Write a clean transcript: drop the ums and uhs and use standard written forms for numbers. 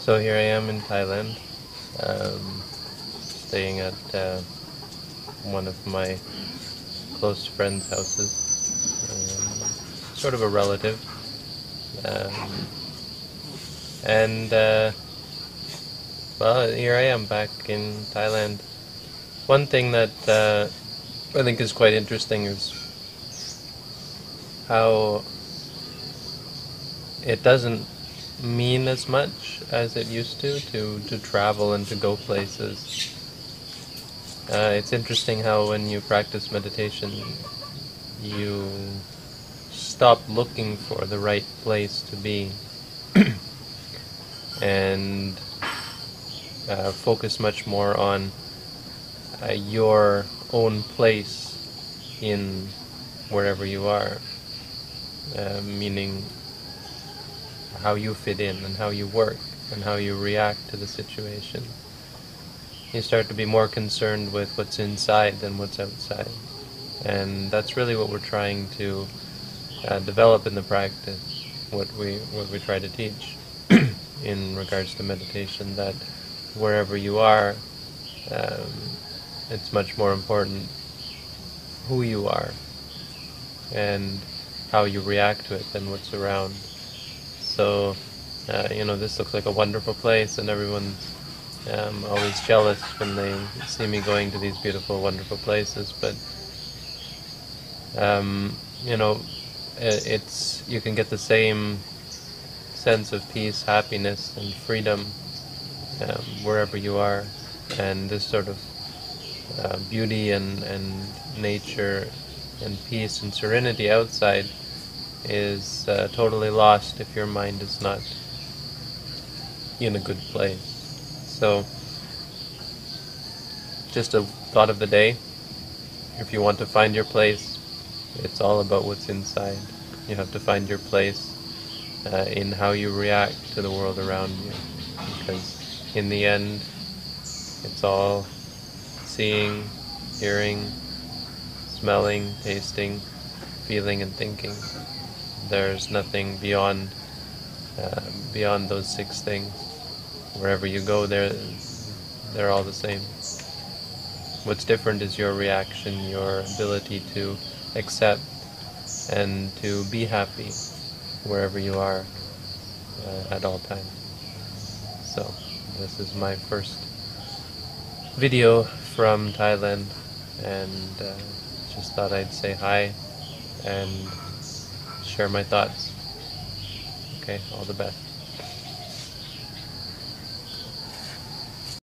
So here I am in Thailand, staying at one of my close friends' houses, sort of a relative, well, here I am back in Thailand. One thing that I think is quite interesting is how it doesn't mean as much as it used to travel and to go places. It's interesting how when you practice meditation, you stop looking for the right place to be and focus much more on your own place in wherever you are, meaning how you fit in and how you work and how you react to the situation. You start to be more concerned with what's inside than what's outside. And that's really what we're trying to develop in the practice, what we try to teach in regards to meditation, that wherever you are, it's much more important who you are and how you react to it than what's around. So, you know, this looks like a wonderful place, and everyone's always jealous when they see me going to these beautiful, wonderful places. But, you know, you can get the same sense of peace, happiness, and freedom wherever you are. And this sort of beauty and nature and peace and serenity outside is totally lost if your mind is not in a good place. So, just a thought of the day. If you want to find your place, it's all about what's inside. You have to find your place in how you react to the world around you, because in the end, it's all seeing, hearing, smelling, tasting, feeling, and thinking. There's nothing beyond beyond those six things. Wherever you go, they're all the same. What's different is your reaction, your ability to accept and to be happy wherever you are at all times. So this is my first video from Thailand, and just thought I'd say hi and share my thoughts. Okay, all the best.